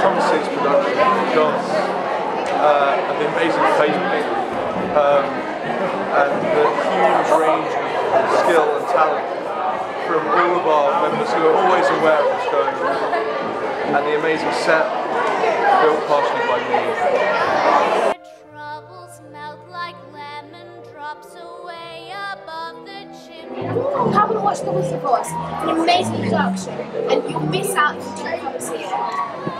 Thomas's production, John's, and the amazing faceplate, and the huge range of skill and talent from all of our members who are always aware of what's going on, and the amazing set built partially by me. Her troubles melt like lemon drops away above the chimney. Have a watch The Wizard of Oz, an amazing production, and you'll miss out if you don't come and see it.